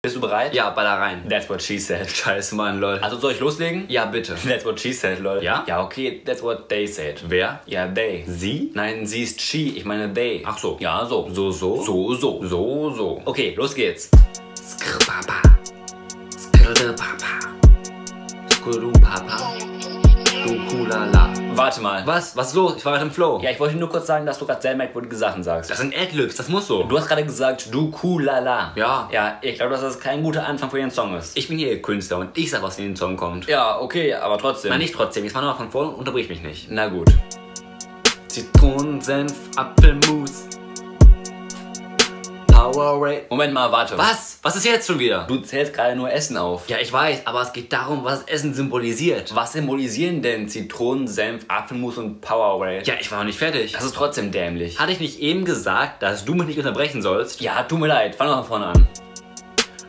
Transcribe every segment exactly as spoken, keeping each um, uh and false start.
Bist du bereit? Ja, baller rein. That's what she said. Scheiße, Mann, lol. Also soll ich loslegen? Ja, bitte. That's what she said, lol. Ja? Ja, okay, that's what they said. Wer? Ja, they. Sie? Nein, sie ist she, ich meine they. Ach so. Ja, so. So, so. So, so. So, so. Okay, los geht's. Skrrpapa. Skrrpapa. Skrrpapa. Dukulala. Warte mal. Was? Was ist los? Ich war gerade im Flow. Ja, ich wollte nur kurz sagen, dass du gerade sehr merkwürdige Sachen sagst. Das sind Adlibs, das muss so. Du hast gerade gesagt, du kulala. Ja. Ja, ich glaube, dass das kein guter Anfang für den Song ist. Ich bin hier Künstler und ich sag, was in den Song kommt. Ja, okay, aber trotzdem. Nein, nicht trotzdem. Jetzt mach nochmal von vorne und unterbrich mich nicht. Na gut. Zitronen, Senf, Apfelmus. Powerade. Moment mal, warte. Was? Was ist jetzt schon wieder? Du zählst gerade nur Essen auf. Ja, ich weiß, aber es geht darum, was Essen symbolisiert. Was symbolisieren denn Zitronen, Senf, Apfelmus und Powerade? Ja, ich war noch nicht fertig. Das ist trotzdem dämlich. Hatte ich nicht eben gesagt, dass du mich nicht unterbrechen sollst? Ja, tut mir leid. Fang noch von vorne an.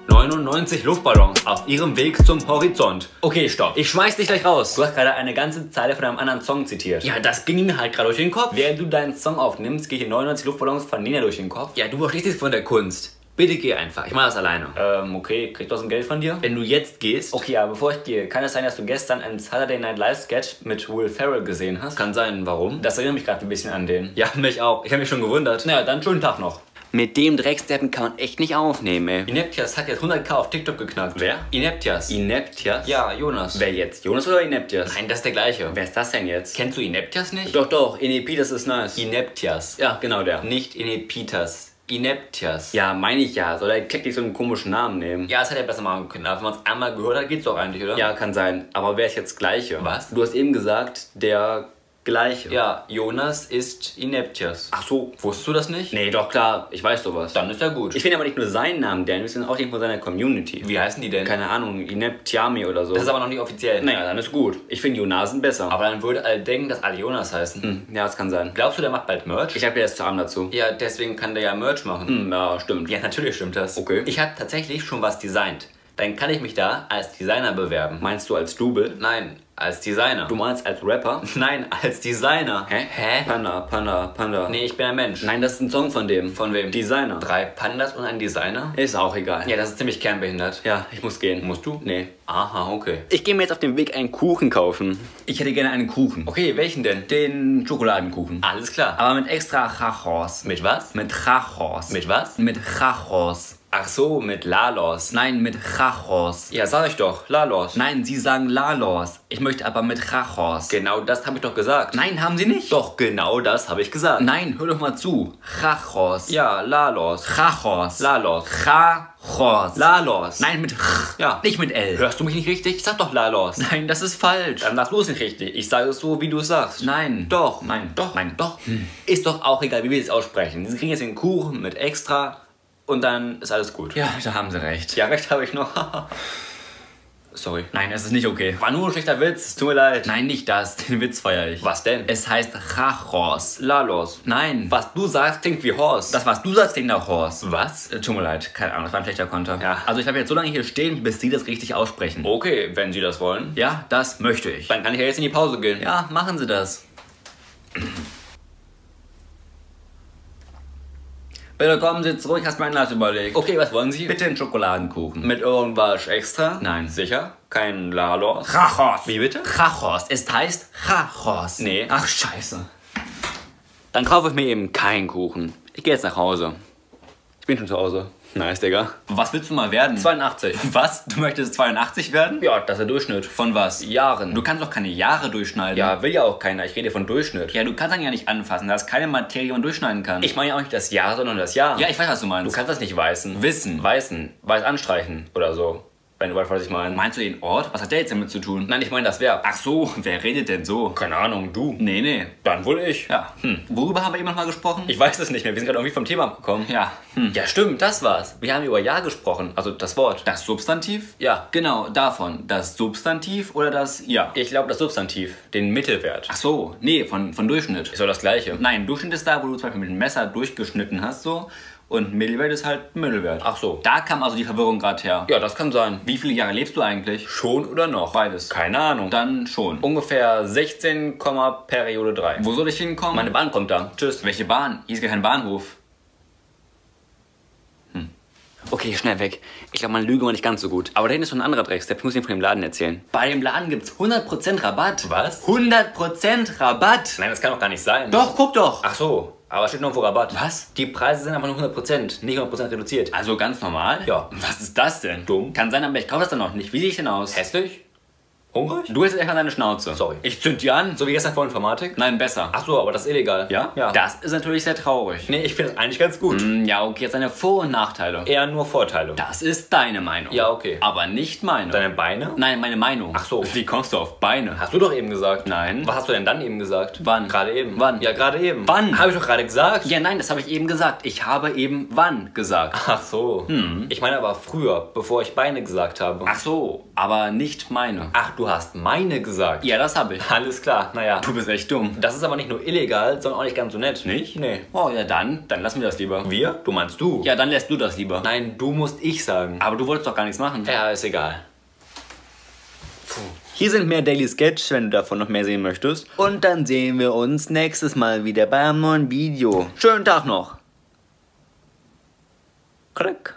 neunundneunzig Luftballons auf ihrem Weg zum Horizont. Okay, stopp. Ich schmeiß dich gleich raus. Du hast gerade eine ganze Zeile von einem anderen Song zitiert. Ja, das ging mir halt gerade durch den Kopf. Während du deinen Song aufnimmst, gehe ich neunundneunzig Luftballons von Nina durch den Kopf. Ja, du verstehst dich von der Kunst. Bitte geh einfach. Ich mache das alleine. Ähm, okay. Krieg ich trotzdem Geld von dir? Wenn du jetzt gehst... Okay, aber bevor ich gehe, kann es sein, dass du gestern einen Saturday Night Live Sketch mit Will Ferrell gesehen hast? Kann sein. Warum? Das erinnert mich gerade ein bisschen an den. Ja, mich auch. Ich habe mich schon gewundert. Na ja, dann schönen Tag noch. Mit dem Drecksteppen kann man echt nicht aufnehmen, ey. Ineptias hat jetzt hunderttausend auf TikTok geknackt. Wer? Ineptias. Ineptias? Ja, Jonas. Wer jetzt? Jonas oder Ineptias? Nein, das ist der gleiche. Wer ist das denn jetzt? Kennst du Ineptias nicht? Doch, doch. Ineptias ist nice. Ineptias. Ja, genau der. Nicht Ineptias. Ineptias. Ja, meine ich ja. Soll er kläglich so einen komischen Namen nehmen? Ja, das hätte er besser machen können. Aber wenn man es einmal gehört hat, geht's doch eigentlich, oder? Ja, kann sein. Aber wer ist jetzt gleiche? Was? Du hast eben gesagt, der... Gleiche. Ja, Jonas ist Ineptias. Ach so, wusstest du das nicht? Nee, doch klar, ich weiß sowas. Dann ist er gut. Ich finde aber nicht nur seinen Namen dämlich, sondern auch den von seiner Community. Wie heißen die denn? Keine Ahnung, Ineptiami oder so. Das ist aber noch nicht offiziell. Naja, dann ist gut. Ich finde Jonasen besser. Aber dann würde alle denken, dass alle Jonas heißen. Hm, ja, das kann sein. Glaubst du, der macht bald Merch? Ich habe ja erst zu arm dazu. Ja, deswegen kann der ja Merch machen. Hm, ja, stimmt. Ja, natürlich stimmt das. Okay. Ich habe tatsächlich schon was designt. Dann kann ich mich da als Designer bewerben. Meinst du als Double? Nein. Als Designer. Du meinst als Rapper? Nein, als Designer. Hä? Hä? Panda, Panda, Panda. Nee, ich bin ein Mensch. Nein, das ist ein Song von dem. Von wem? Designer. Drei Pandas und ein Designer? Ist auch egal. Ja, das ist ziemlich kernbehindert. Ja, ich muss gehen. Musst du? Nee. Aha, okay. Ich gehe mir jetzt auf den Weg einen Kuchen kaufen. Ich hätte gerne einen Kuchen. Okay, welchen denn? Den Schokoladenkuchen. Alles klar. Aber mit extra Chachos. Mit was? Mit Chachos. Mit was? Mit Chachos. Ach so, mit Lalos. Nein, mit Chachos. Ja, sag ich doch, Lalos. Nein, Sie sagen Lalos. Ich möchte aber mit Chachos. Genau das habe ich doch gesagt. Nein, haben Sie nicht? Doch, genau das habe ich gesagt. Nein, hör doch mal zu. Chachos. Ja, Lalos. Chachos. Lalos. Chachos. Lalos. Nein, mit Ch. Ja. Nicht mit L. Hörst du mich nicht richtig? Ich sag doch Lalos. Nein, das ist falsch. Dann lass los nicht richtig. Ich sage es so, wie du es sagst. Nein. Doch. Nein. Doch. Nein. Doch. Hm. Ist doch auch egal, wie wir es aussprechen. Sie kriegen jetzt den Kuchen mit extra... Und dann ist alles gut. Ja, da haben sie recht. Ja, recht habe ich noch. Sorry. Nein, es ist nicht okay. War nur ein schlechter Witz. Tut mir leid. Nein, nicht das. Den Witz feiere ich. Was denn? Es heißt Chachos. Lalos. Nein. Was du sagst, klingt wie Horst. Das, was du sagst, klingt nach Horst. Was? Äh, tut mir leid. Keine Ahnung. Das war ein schlechter Konter. Ja. Also ich habe jetzt so lange hier stehen, bis Sie das richtig aussprechen. Okay, wenn Sie das wollen. Ja, das möchte ich. Dann kann ich ja jetzt in die Pause gehen. Ja, machen Sie das. Bitte kommen Sie zurück, hast mir einen Lass überlegt. Okay, was wollen Sie? Bitte einen Schokoladenkuchen. Mit irgendwas extra? Nein. Sicher? Kein Lalos? Chachos. Wie bitte? Chachos. Es heißt Chachos. Nee. Ach, scheiße. Dann kaufe ich mir eben keinen Kuchen. Ich gehe jetzt nach Hause. Ich bin schon zu Hause. Nice, Digga. Was willst du mal werden? zweiundachtzig. Was? Du möchtest zweiundachtzig werden? Ja, das ist der Durchschnitt. Von was? Jahren. Du kannst doch keine Jahre durchschneiden. Ja, will ja auch keiner. Ich rede von Durchschnitt. Ja, du kannst dann ja nicht anfassen, dass keine Materie man durchschneiden kann. Ich meine ja auch nicht das Jahr, sondern das Jahr. Ja, ich weiß, was du meinst. Du kannst das nicht weißen. Wissen. Weißen. Weiß anstreichen. Oder so. Wenn du weißt, was ich meine. Meinst du den Ort? Was hat der jetzt damit zu tun? Nein, ich meine das Verb. Ach so, wer redet denn so? Keine Ahnung, du. Nee, nee. Dann wohl ich. Ja. Hm. Worüber haben wir eben nochmal gesprochen? Ich weiß es nicht mehr. Wir sind gerade irgendwie vom Thema abgekommen. Ja. Hm. Ja, stimmt, das war's. Wir haben über Ja gesprochen. Also das Wort. Das Substantiv? Ja. Genau, davon. Das Substantiv oder das Ja? Ich glaube, das Substantiv. Den Mittelwert. Ach so. Nee, von, von Durchschnitt. Ist doch das Gleiche. Nein, Durchschnitt ist da, wo du zum Beispiel mit dem Messer durchgeschnitten hast, so. Und Mittelwert ist halt Mittelwert. Ach so. Da kam also die Verwirrung gerade her. Ja, das kann sein. Wie viele Jahre lebst du eigentlich? Schon oder noch? Beides. Keine Ahnung. Dann schon. Ungefähr sechzehn, Periode drei. Wo soll ich hinkommen? Meine Bahn kommt da. Tschüss. Welche Bahn? Hier ist gar kein Bahnhof. Hm. Okay, schnell weg. Ich glaube, meine Lüge war nicht ganz so gut. Aber da hinten ist noch ein anderer Dreckstep. Ich muss ihm von dem Laden erzählen. Bei dem Laden gibt's hundert Prozent Rabatt. Was? hundert Prozent Rabatt? Nein, das kann doch gar nicht sein. Doch, guck doch. Ach so. Aber es steht nur vor Rabatt. Was? Die Preise sind einfach nur hundert Prozent, nicht hundert Prozent reduziert. Also ganz normal? Ja. Was ist das denn? Dumm. Kann sein, aber ich kaufe das dann noch nicht. Wie sehe ich denn aus? Hässlich? Hungrig? Du hältst echt an deine Schnauze. Sorry. Ich zünd die an. So wie gestern vor Informatik? Nein, besser. Ach so, aber das ist illegal. Ja? Ja. Das ist natürlich sehr traurig. Nee, ich finde das eigentlich ganz gut. Mm, ja, okay, jetzt deine Vor- und Nachteile. Eher nur Vorteile. Das ist deine Meinung. Ja, okay. Aber nicht meine. Deine Beine? Nein, meine Meinung. Ach so. Wie kommst du auf Beine? Hast du doch eben gesagt. Nein. Was hast du denn dann eben gesagt? Wann? Gerade eben. Wann? Ja, gerade eben. Wann? Habe ich doch gerade gesagt. Ja, nein, das habe ich eben gesagt. Ich habe eben wann gesagt. Ach so. Hm. Ich meine aber früher, bevor ich Beine gesagt habe. Ach so, aber nicht meine. Ach, du hast meine gesagt. Ja, das habe ich. Alles klar, naja. Du bist echt dumm. Das ist aber nicht nur illegal, sondern auch nicht ganz so nett. Nicht? Nee. Oh, ja dann, dann lassen wir das lieber. Wir? Du meinst du? Ja, dann lässt du das lieber. Nein, du musst ich sagen. Aber du wolltest doch gar nichts machen. Ja, ist egal. Puh. Hier sind mehr Daily Sketch, wenn du davon noch mehr sehen möchtest. Und dann sehen wir uns nächstes Mal wieder bei einem neuen Video. Schönen Tag noch. Krick.